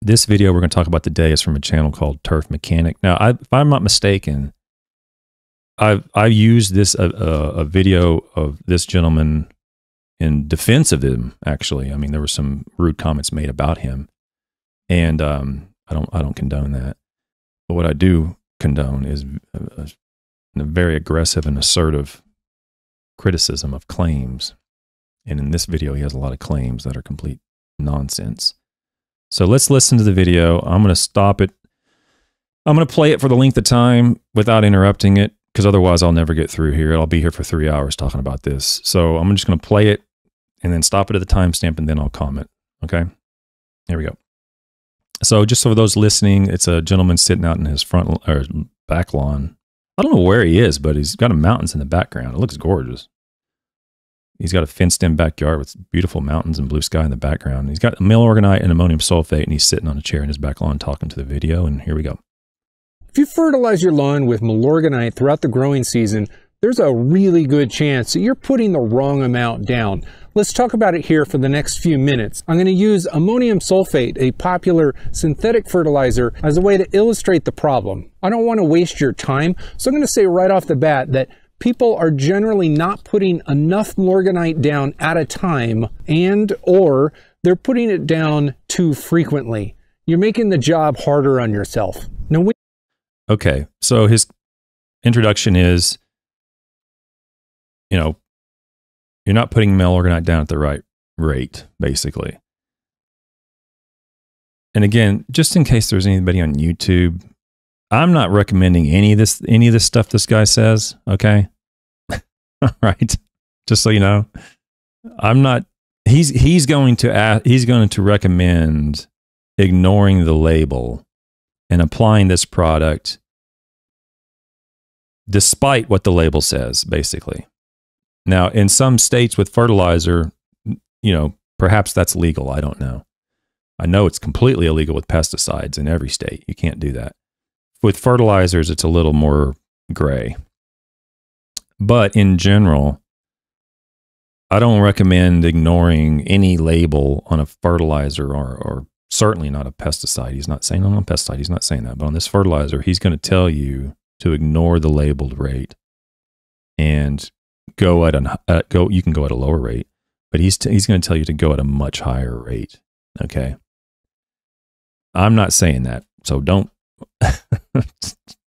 This video we're going to talk about today is from a channel called Turf Mechanic. Now, if I'm not mistaken, I've used this a video of this gentleman in defense of him. Actually, I mean, there were some rude comments made about him, and I don't condone that. But what I do condone is a very aggressive and assertive criticism of claims. And in this video, he has a lot of claims that are complete nonsense. So let's listen to the video. I'm going to stop it. I'm going to play it for the length of time without interrupting it, because otherwise I'll never get through here. I'll be here for 3 hours talking about this. So I'm just going to play it and then stop it at the timestamp, and then I'll comment. Okay, here we go. So just for those listening, it's a gentleman sitting out in his front or back lawn. I don't know where he is, but he's got mountains in the background. It looks gorgeous. He's got a fenced-in backyard with beautiful mountains and blue sky in the background. He's got milorganite and ammonium sulfate, and he's sitting on a chair in his back lawn talking to the video, and here we go. If you fertilize your lawn with milorganite throughout the growing season, there's a really good chance that you're putting the wrong amount down. Let's talk about it here for the next few minutes. I'm going to use ammonium sulfate, a popular synthetic fertilizer, as a way to illustrate the problem. I don't want to waste your time, so I'm going to say right off the bat that people are generally not putting enough milorganite down at a time, and or they're putting it down too frequently. You're making the job harder on yourself. Now, okay, so his introduction is, you know, you're not putting milorganite down at the right rate, basically. And again, just in case there's anybody on YouTube, I'm not recommending any of this stuff this guy says, okay? All right. Just so you know, I'm not, he's going to recommend ignoring the label and applying this product despite what the label says, basically. Now, in some states with fertilizer, you know, perhaps that's legal, I don't know. I know it's completely illegal with pesticides in every state. You can't do that. With fertilizers, it's a little more gray. But in general, I don't recommend ignoring any label on a fertilizer, or certainly not a pesticide. He's not saying on a pesticide, he's not saying that. But on this fertilizer, he's going to tell you to ignore the labeled rate and go at an you can go at a lower rate, but he's going to tell you to go at a much higher rate. Okay, I'm not saying that, so don't.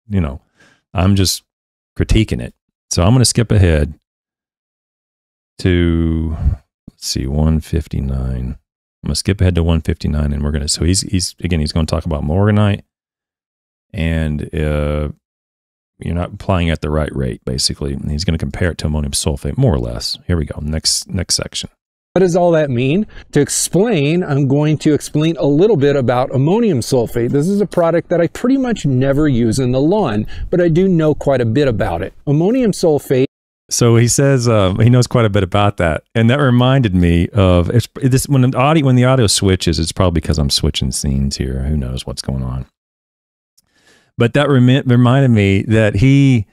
You know, I'm just critiquing it. So I'm going to skip ahead to, let's see, 159. I'm going to skip ahead to 159, and we're going to, so he's going to talk about milorganite, and you're not applying at the right rate, basically. And he's going to compare it to ammonium sulfate, more or less. Here we go. Next section. What does all that mean? To explain, I'm going to explain a little bit about ammonium sulfate. This is a product that I pretty much never use in the lawn, but I do know quite a bit about it. Ammonium sulfate. So he says he knows quite a bit about that, and that reminded me of this. When the audio switches, it's probably because I'm switching scenes here. Who knows what's going on? But that reminded me that he.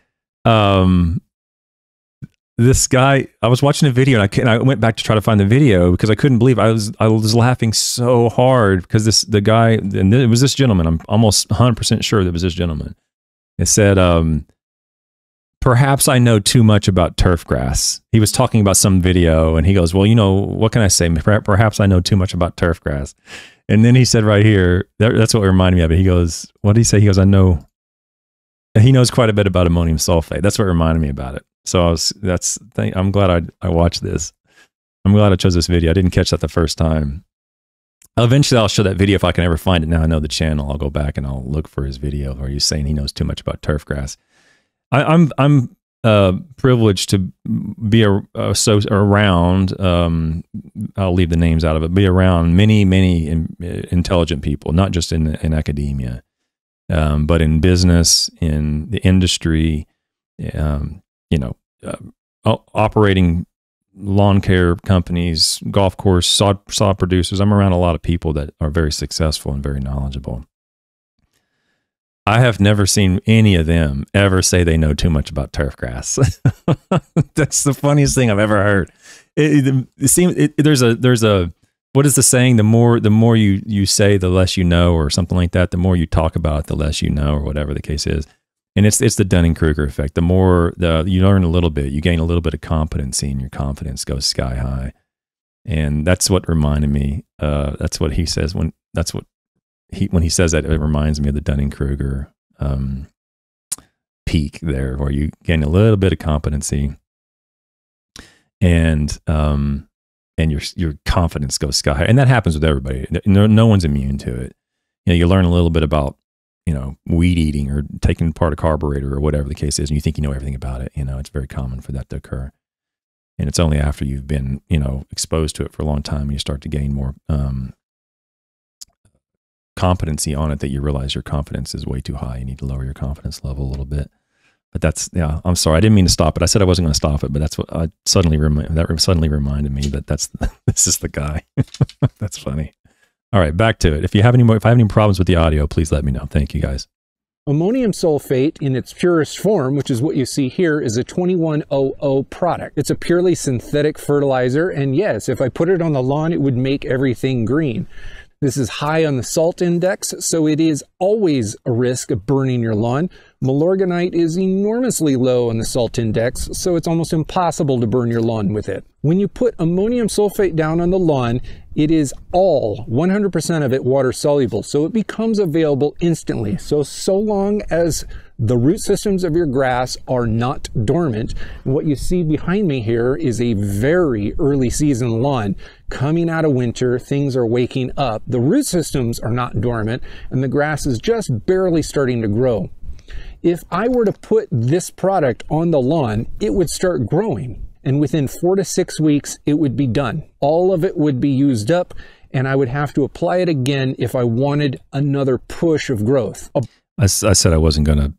This guy, I was watching a video, and I went back to try to find the video because I couldn't believe I was laughing so hard, because it was this gentleman. I'm almost 100% sure that it was this gentleman. It said, perhaps I know too much about turf grass. He was talking about some video, and he goes, well, you know, what can I say? Perhaps I know too much about turf grass. And then he said right here, that's what reminded me of it. He goes, what did he say? He goes, he knows quite a bit about ammonium sulfate. That's what reminded me about it. So I'm glad I watched this. I'm glad I chose this video. I didn't catch that the first time. Eventually I'll show that video if I can ever find it. Now I know the channel. I'll go back and I'll look for his video. Are you saying he knows too much about turf grass? I'm privileged to be around. I'll leave the names out of it. Be around many intelligent people, not just in academia, but in business, in the industry. You know, operating lawn care companies, golf course, saw producers. I'm around a lot of people that are very successful and very knowledgeable. I have never seen any of them ever say they know too much about turf grass. That's the funniest thing I've ever heard. It seems there's a What is the saying? The more you say, the less you know, or something like that. The more you talk about it, the less you know, or whatever the case is. And it's the Dunning-Kruger effect. The more you learn a little bit, you gain a little bit of competency, and your confidence goes sky high. And that's what reminded me. That's what he says when he says that. It reminds me of the Dunning-Kruger peak there, where you gain a little bit of competency, and your confidence goes sky high. And that happens with everybody. No one's immune to it. You know, you learn a little bit about, you know, weed eating or taking apart a carburetor or whatever the case is, and you think you know everything about it. You know, it's very common for that to occur. And it's only after you've been, you know, exposed to it for a long time and you start to gain more competency on it that you realize your confidence is way too high. You need to lower your confidence level a little bit. But that's, yeah, I'm sorry. I didn't mean to stop it. I said I wasn't going to stop it, but that's what I suddenly reminded me that this is the guy. That's funny. All right, back to it. If I have any problems with the audio, please let me know. Thank you, guys. Ammonium sulfate in its purest form, which is what you see here, is a 2100 product. It's a purely synthetic fertilizer, and yes, if I put it on the lawn, it would make everything green. This is high on the salt index, so it is always a risk of burning your lawn. Milorganite is enormously low on the salt index, so it's almost impossible to burn your lawn with it. When you put ammonium sulfate down on the lawn, it is all, 100% of it, water soluble, so it becomes available instantly. So long as the root systems of your grass are not dormant, and what you see behind me here is a very early season lawn. Coming out of winter, things are waking up. The root systems are not dormant, and the grass is just barely starting to grow. If I were to put this product on the lawn, it would start growing. And within 4 to 6 weeks, it would be done. All of it would be used up, and I would have to apply it again if I wanted another push of growth. I said I wasn't going to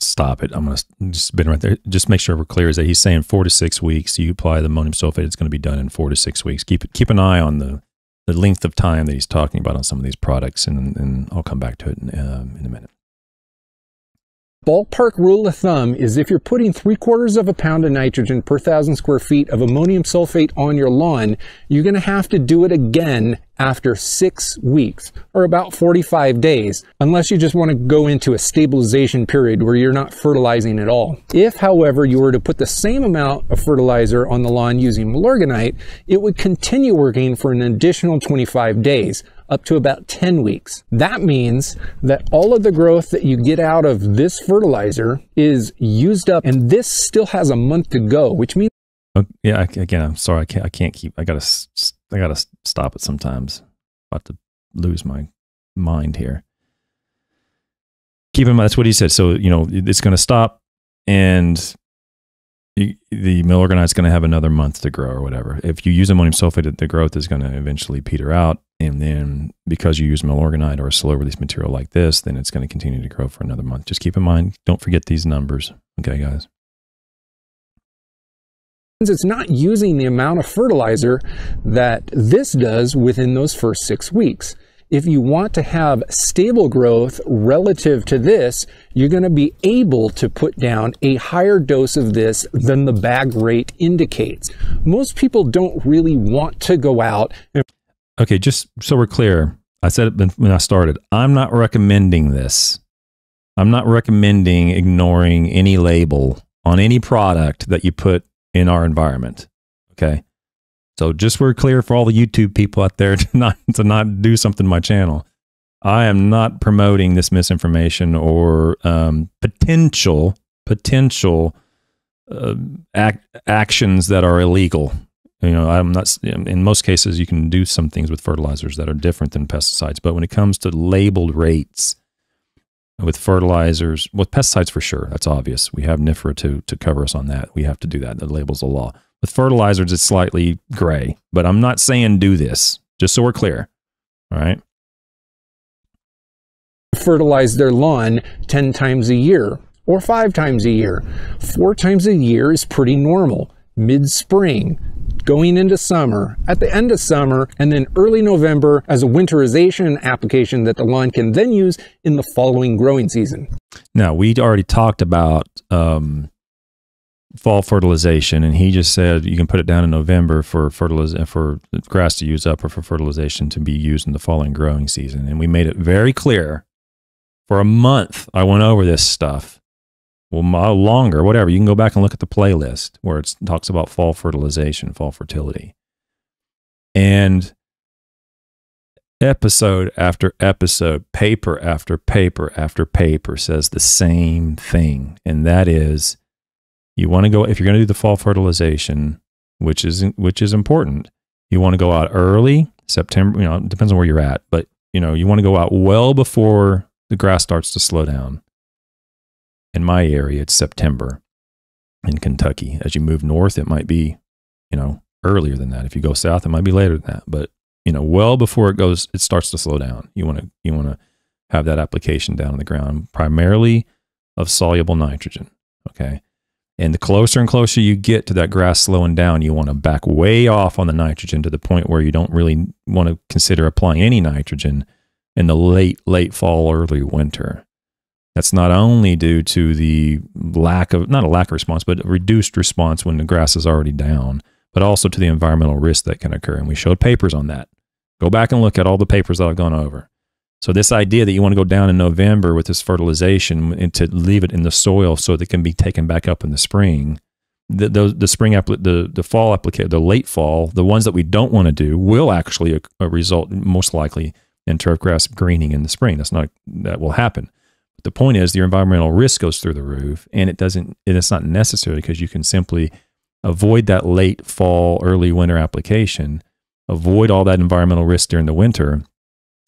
stop it. I'm going to just bend right there. Just make sure we're clear is that he's saying 4 to 6 weeks. You apply the ammonium sulfate, it's going to be done in 4 to 6 weeks. Keep an eye on the length of time that he's talking about on some of these products, and I'll come back to it in a minute. Ballpark rule of thumb is if you're putting 3/4 of a pound of nitrogen per 1,000 square feet of ammonium sulfate on your lawn, you're going to have to do it again after 6 weeks, or about 45 days, unless you just want to go into a stabilization period where you're not fertilizing at all. If, however, you were to put the same amount of fertilizer on the lawn using Milorganite, it would continue working for an additional 25 days. Up to about 10 weeks. That means that all of the growth that you get out of this fertilizer is used up, and this still has a month to go, which means... Oh, yeah, again, I'm sorry, I can't keep... I gotta stop it sometimes. About to lose my mind here. Keep in mind, that's what he said. So, you know, it's going to stop, and... the Milorganite is going to have another month to grow or whatever. If you use ammonium sulfate, the growth is going to eventually peter out. And then because you use Milorganite or a slow release material like this, then it's going to continue to grow for another month. Just keep in mind, don't forget these numbers. Okay, guys. It's not using the amount of fertilizer that this does within those first 6 weeks. If you want to have stable growth relative to this, you're going to be able to put down a higher dose of this than the bag rate indicates. Most people don't really want to go out. Okay, just so we're clear, I said it when I started, I'm not recommending this. I'm not recommending ignoring any label on any product that you put in our environment, okay? So just we're clear for all the YouTube people out there to not do something to my channel. I am not promoting this misinformation or potential actions that are illegal. You know, I'm not. In most cases, you can do some things with fertilizers that are different than pesticides. But when it comes to labeled rates with fertilizers, with pesticides for sure, that's obvious. We have NIFRA to cover us on that. We have to do that. That label's the law. With fertilizers, it's slightly gray, but I'm not saying do this, just so we're clear, all right? Fertilize their lawn 10 times a year or 5 times a year. 4 times a year is pretty normal. Mid-spring, going into summer, at the end of summer, and then early November as a winterization application that the lawn can then use in the following growing season. Now, we already talked about fall fertilization, and he just said you can put it down in November for grass to use up or for fertilization to be used in the fall and growing season. And we made it very clear. For a month, I went over this stuff. Well, longer, whatever. You can go back and look at the playlist where it talks about fall fertilization, fall fertility. And episode after episode, paper after paper after paper says the same thing. And that is, you want to go, if you're going to do the fall fertilization, which is important, you want to go out early, September, you know, it depends on where you're at, but you know, you want to go out well before the grass starts to slow down. In my area, it's September in Kentucky. As you move north, it might be, you know, earlier than that. If you go south, it might be later than that, but you know, well before it starts to slow down. You want to have that application down on the ground, primarily of soluble nitrogen, okay? And the closer and closer you get to that grass slowing down, you want to back way off on the nitrogen to the point where you don't really want to consider applying any nitrogen in the late fall, early winter. That's not only due to the lack of, not a lack of response, but a reduced response when the grass is already down, but also to the environmental risk that can occur. And we showed papers on that. Go back and look at all the papers that I've gone over. So this idea that you want to go down in November with this fertilization and to leave it in the soil so that it can be taken back up in the spring, the late fall, the ones that we don't want to do will actually result most likely in turf grass greening in the spring. That will happen. But the point is, your environmental risk goes through the roof, and it's not necessary, because you can simply avoid that late fall, early winter application, avoid all that environmental risk during the winter,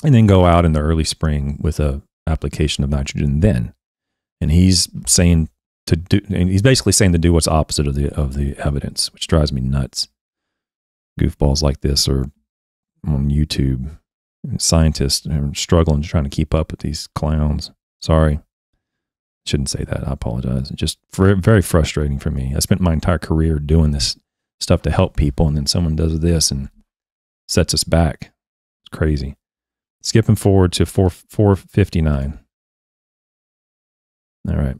and then go out in the early spring with a application of nitrogen then. And he's saying to do, and he's basically saying to do what's opposite of the evidence, which drives me nuts. Goofballs like this are on YouTube. Scientists are struggling trying to keep up with these clowns. Sorry, shouldn't say that. I apologize. It's just very frustrating for me. I spent my entire career doing this stuff to help people, and then someone does this and sets us back. It's crazy. Skipping forward to 459. All right.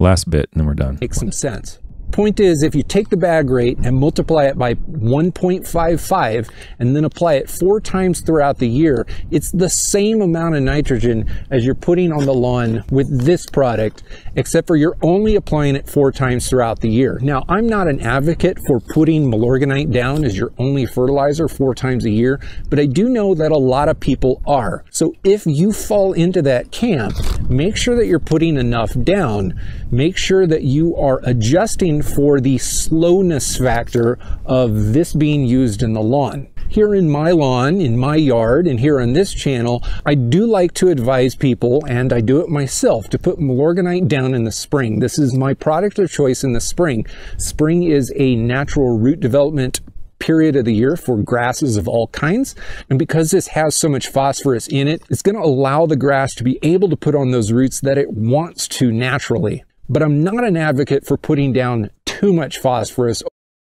Last bit, and then we're done. Makes some sense. Point is, if you take the bag rate and multiply it by 1.55 and then apply it 4 times throughout the year, it's the same amount of nitrogen as you're putting on the lawn with this product, except for you're only applying it 4 times throughout the year. Now, I'm not an advocate for putting Milorganite down as your only fertilizer 4 times a year, but I do know that a lot of people are. So if you fall into that camp, make sure that you're putting enough down. Make sure that you are adjusting for the slowness factor of this being used in the lawn. Here in my lawn, in my yard, and here on this channel, I do like to advise people, and I do it myself, to put Milorganite down in the spring. This is my product of choice in the spring. Spring is a natural root development period of the year for grasses of all kinds, and because this has so much phosphorus in it, it's going to allow the grass to be able to put on those roots that it wants to naturally. But I'm not an advocate for putting down too much phosphorus.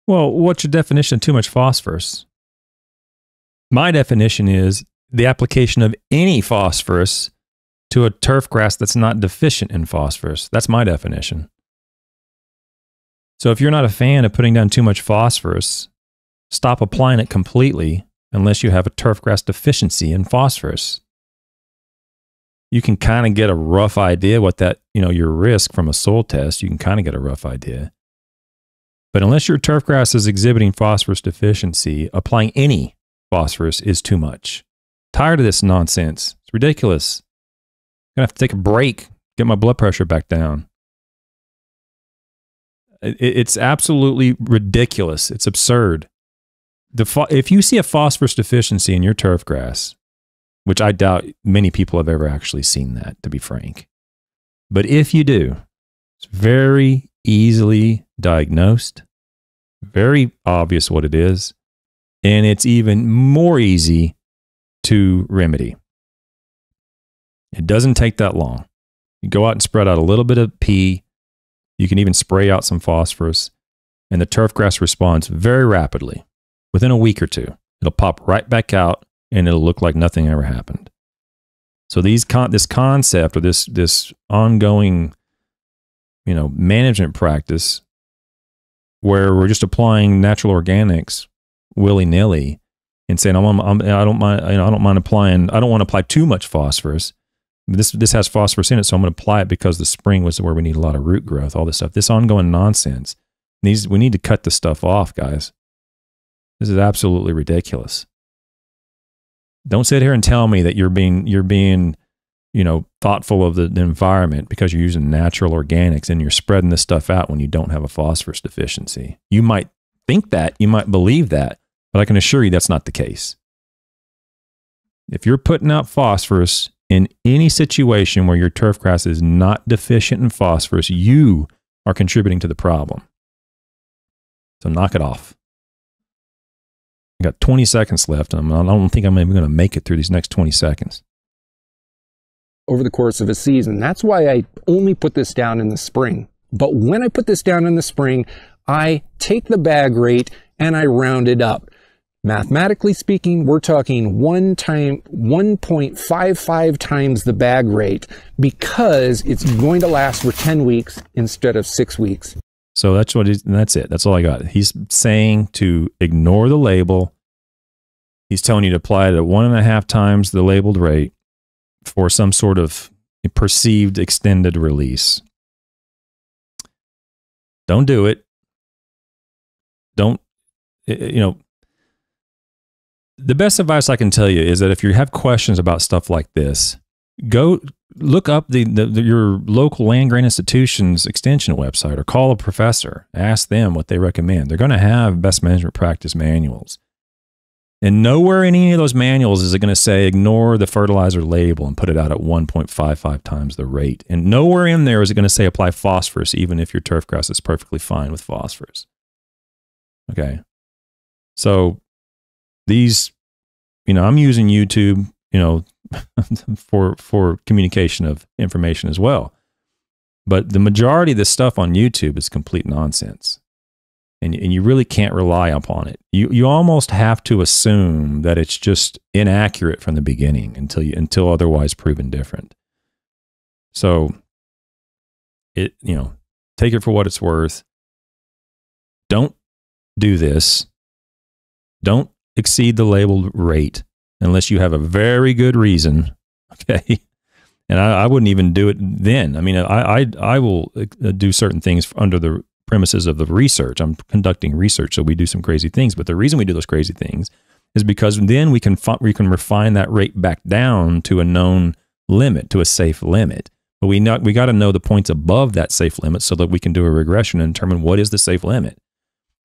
Well, what's your definition of too much phosphorus? My definition is the application of any phosphorus to a turf grass that's not deficient in phosphorus. That's my definition. So if you're not a fan of putting down too much phosphorus, stop applying it completely unless you have a turf grass deficiency in phosphorus. You can kind of get a rough idea what that, you know, your risk from a soil test. You can kind of get a rough idea. But unless your turf grass is exhibiting phosphorus deficiency, applying any phosphorus is too much. Tired of this nonsense. It's ridiculous. I'm going to have to take a break, get my blood pressure back down. It's absolutely ridiculous. It's absurd. If you see a phosphorus deficiency in your turf grass, which I doubt many people have ever actually seen that, to be frank. But if you do, it's very easily diagnosed, very obvious what it is, and it's even more easy to remedy. It doesn't take that long. You go out and spread out a little bit of pea, you can even spray out some phosphorus, and the turf grass responds very rapidly. Within a week or two, it'll pop right back out, and it'll look like nothing ever happened. So this concept, or this ongoing, you know, management practice where we're just applying natural organics willy-nilly and saying, I don't mind, I don't mind applying, I don't want to apply too much phosphorus. This has phosphorus in it, so I'm going to apply it because the spring was where we need a lot of root growth, all this stuff. This ongoing nonsense. We need to cut this stuff off, guys. This is absolutely ridiculous. Don't sit here and tell me that you're being thoughtful of the environment because you're using natural organics and you're spreading this stuff out when you don't have a phosphorus deficiency. You might think that, you might believe that, but I can assure you that's not the case. If you're putting out phosphorus in any situation where your turf grass is not deficient in phosphorus, you are contributing to the problem. So knock it off. I got 20 seconds left. I don't think I'm even going to make it through these next 20 seconds. Over the course of a season. That's why I only put this down in the spring. But when I put this down in the spring, I take the bag rate and I round it up. Mathematically speaking, we're talking 1.55 times the bag rate because it's going to last for 10 weeks instead of 6 weeks. So that's what he's, and that's it. That's all I got. He's saying to ignore the label. He's telling you to apply it at 1.5 times the labeled rate for some sort of perceived extended release. Don't do it. Don't, the best advice I can tell you is that if you have questions about stuff like this, go look up your local land grant institution's extension website or call a professor, ask them what they recommend. They're going to have best management practice manuals. And nowhere in any of those manuals is it going to say ignore the fertilizer label and put it out at 1.55 times the rate. And nowhere in there is it going to say apply phosphorus even if your turf grass is perfectly fine with phosphorus. Okay. So these, I'm using YouTube, for communication of information as well. But the majority of this stuff on YouTube is complete nonsense. And you really can't rely upon it. You almost have to assume that it's just inaccurate from the beginning until otherwise proven different. So take it for what it's worth. Don't do this. Don't exceed the labeled rate unless you have a very good reason, okay? And I wouldn't even do it then. I mean, I will do certain things under the premises of the research. I'm conducting research, so we do some crazy things. But the reason we do those crazy things is because then we can refine that rate back down to a known limit, to a safe limit. But we got to know the points above that safe limit so that we can do a regression and determine what is the safe limit.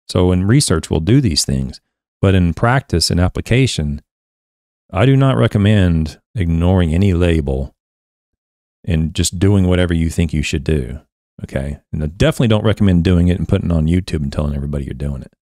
So in research, we'll do these things. But in practice and application, I do not recommend ignoring any label and just doing whatever you think you should do, okay? And I definitely don't recommend doing it and putting it on YouTube and telling everybody you're doing it.